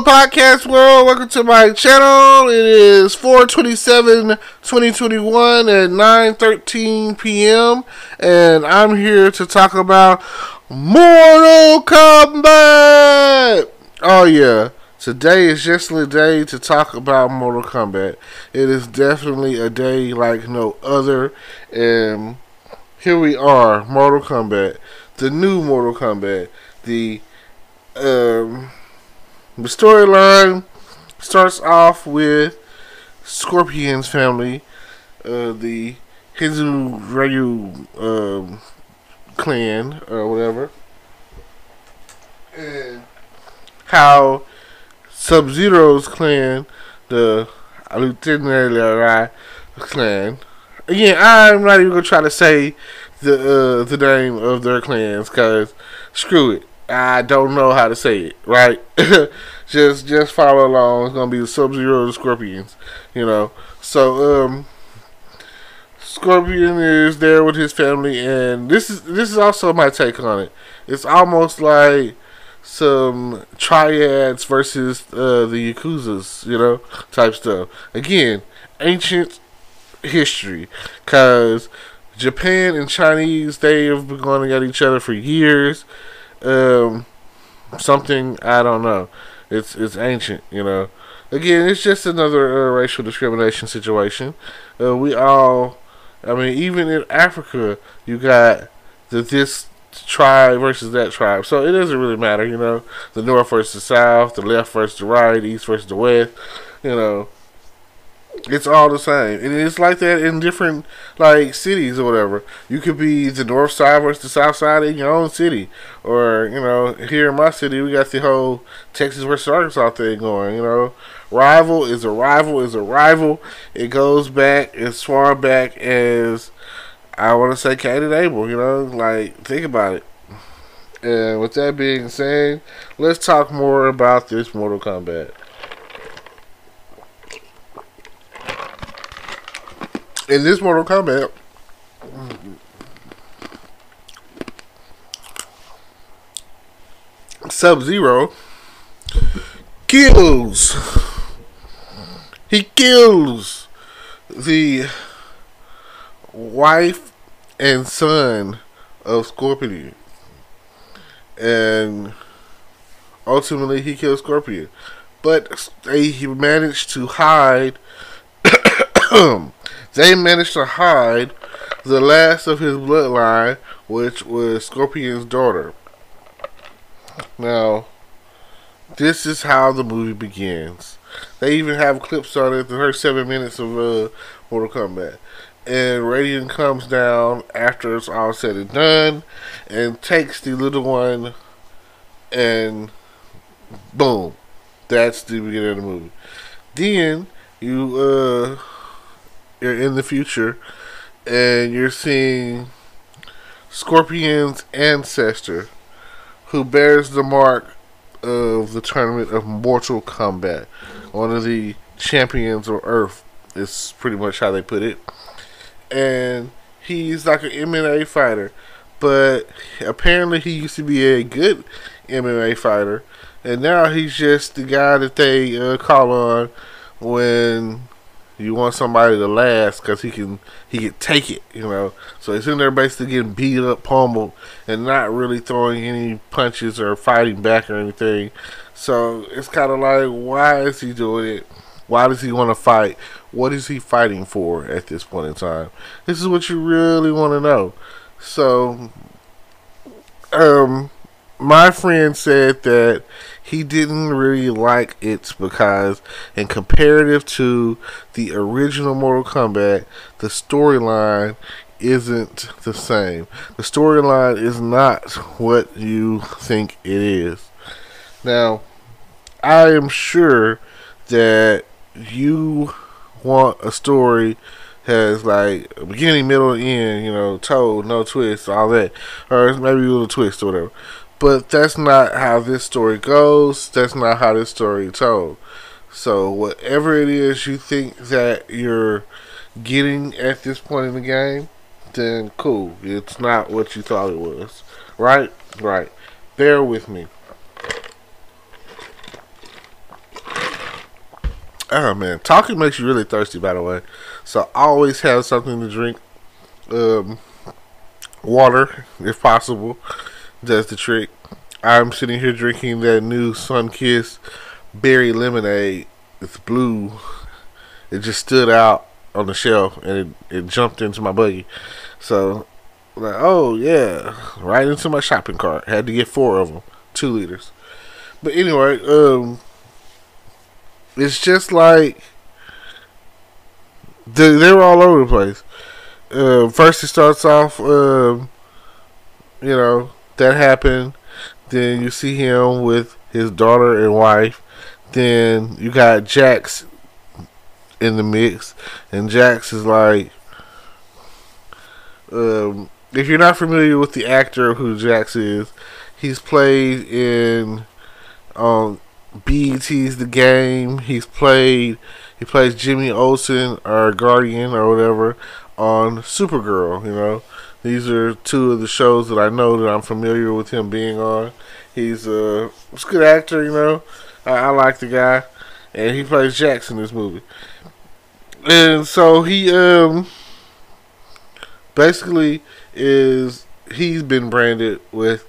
Hello podcast world, welcome to my channel. It is 4/27/2021 at 9:13 p.m. and I'm here to talk about Mortal Kombat. Oh yeah, today is just the day to talk about Mortal Kombat. It is definitely a day like no other, and here we are, Mortal Kombat, the new Mortal Kombat. The storyline starts off with Scorpion's family, the Hizuru Ryu clan or whatever, and how Sub-Zero's clan, the Lieutenant clan. Again, I'm not even gonna try to say the name of their clans because screw it. I don't know how to say it, right? just follow along. It's gonna be the Sub-Zero and the Scorpions, you know. So Scorpion is there with his family, and this is also my take on it. It's almost like some triads versus the Yakuza's, you know, type stuff. Again, ancient history, because Japan and Chinese, they have been going at each other for years. Something, I don't know. It's ancient, you know. Again, it's just another racial discrimination situation. We all, I mean, even in Africa, you got this tribe versus that tribe. So it doesn't really matter, you know. The north versus the south, the left versus the right, east versus the west, you know. It's all the same, and it's like that in different like cities or whatever. You could be the north side versus the south side in your own city, or you know, here in my city we got the whole Texas versus Arkansas thing going. You know, rival is a rival is a rival. It goes back as far back as I want to say Cain and Abel. You know, like think about it. And with that being said, let's talk more about this Mortal Kombat. In this Mortal Kombat, Sub-Zero kills. He kills the wife and son of Scorpion. And ultimately, he kills Scorpion. But he managed to hide... They managed to hide the last of his bloodline, which was Scorpion's daughter. Now, this is how the movie begins. They even have clips on it, the first 7 minutes of Mortal Kombat. And Raiden comes down after it's all said and done and takes the little one, and boom. That's the beginning of the movie. Then, you're in the future, and you're seeing Scorpion's ancestor, who bears the mark of the tournament of Mortal Kombat. One of the champions of Earth is pretty much how they put it. And he's like an MMA fighter, but apparently he used to be a good MMA fighter, and now he's just the guy that they call on when... You want somebody to last because he can take it, you know. So he's in there basically getting beat up, pummeled, and not really throwing any punches or fighting back or anything. So it's kind of like, why is he doing it? Why does he want to fight? What is he fighting for at this point in time? This is what you really want to know. So, my friend said that he didn't really like it because, in comparative to the original Mortal Kombat, the storyline isn't the same. The storyline is not what you think it is. Now, I am sure that you want a story has like a beginning, middle, and end, you know, told, no twist, all that. Or maybe a little twist or whatever. But that's not how this story goes. That's not how this story is told. So whatever it is you think that you're getting at this point in the game, then cool. It's not what you thought it was. Right? Right. Bear with me. Oh man, talking makes you really thirsty, by the way. So always have something to drink. Water, if possible, does the trick. I'm sitting here drinking that new Sunkist berry lemonade. It's blue. It just stood out on the shelf and it jumped into my buggy. So, like, oh yeah, right into my shopping cart. Had to get 4 of them, 2 liters. But anyway, it's just like they were all over the place. First it starts off, you know, that happened. Then you see him with his daughter and wife. Then you got Jax in the mix, and Jax is like, if you're not familiar with the actor who Jax is, he's played in BET's The Game. He plays Jimmy Olsen or Guardian or whatever on Supergirl. You know, these are 2 of the shows that I know that I'm familiar with him being on. He's a good actor, you know. I like the guy, and he plays Jax in this movie. And so he basically he's been branded with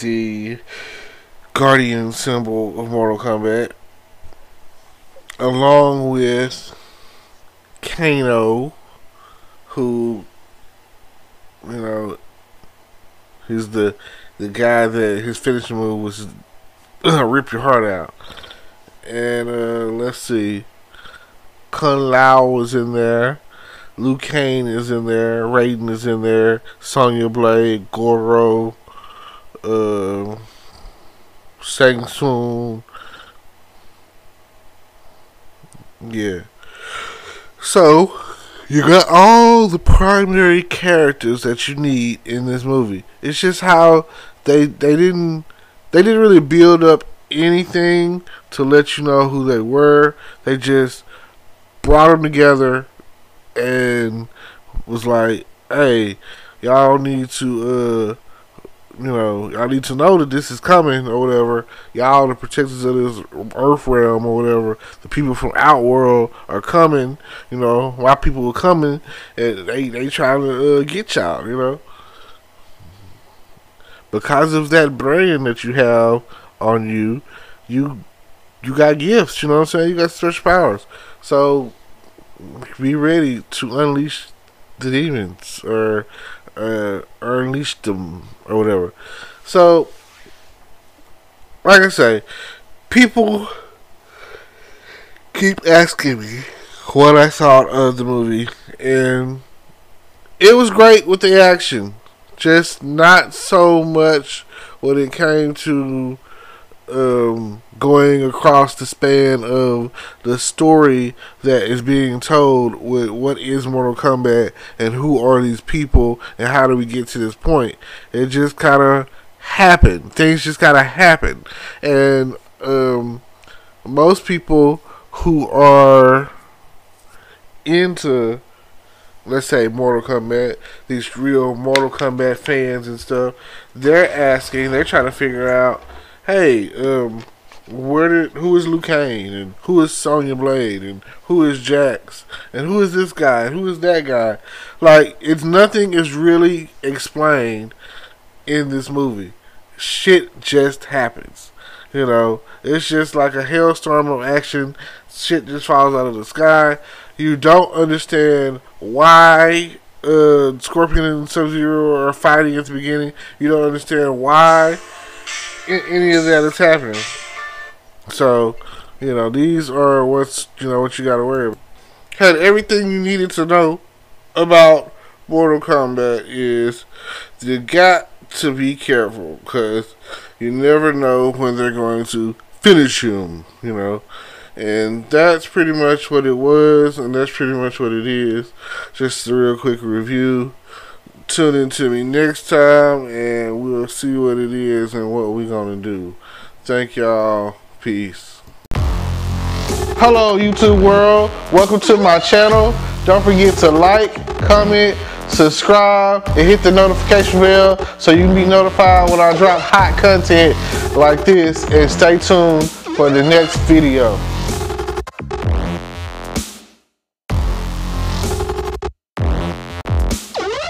the Guardian symbol of Mortal Kombat, along with Kano, who, you know, he's the guy that his finishing move was rip your heart out. And let's see, Kung Lao is in there, Liu Kang is in there, Raiden is in there, Sonya Blade, Goro, Shang Tsung. Yeah. So you got all the primary characters that you need in this movie. It's just how they didn't really build up anything to let you know who they were. They just brought them together and was like, hey, y'all need to you know, y'all need to know that this is coming or whatever. Y'all the protectors of this Earth realm or whatever. The people from Outworld are coming. You know, why people are coming, and they trying to get y'all, you know. Because of that brand that you have on you, you got gifts, you know what I'm saying? You got special powers. So be ready to unleash the demons or unleash them or whatever. So like I say, people keep asking me what I thought of the movie, and it was great with the action. Just not so much when it came to going across the span of the story that is being told with what is Mortal Kombat and who are these people and how do we get to this point. It just kind of happened. Things just kind of happened. And most people who are into, let's say, Mortal Kombat, these real Mortal Kombat fans and stuff, they're trying to figure out, hey, who is Liu Kang, and who is Sonya Blade, and who is Jax, and who is this guy, and who is that guy? Like, nothing is really explained in this movie. Shit just happens. You know, it's just like a hailstorm of action. Shit just falls out of the sky. You don't understand why Scorpion and Sub-Zero are fighting at the beginning. You don't understand why any of that is happening. So, you know, these are what you gotta worry about. Had everything you needed to know about Mortal Kombat is you got to be careful, because you never know when they're going to finish him, you know. And that's pretty much what it was, and that's pretty much what it is. Just a real quick review. Tune in to me next time, and we'll see what it is and what we're going to do. Thank y'all. Peace. Hello, YouTube world. Welcome to my channel. Don't forget to like, comment, subscribe, and hit the notification bell so you can be notified when I drop hot content like this. And stay tuned for the next video.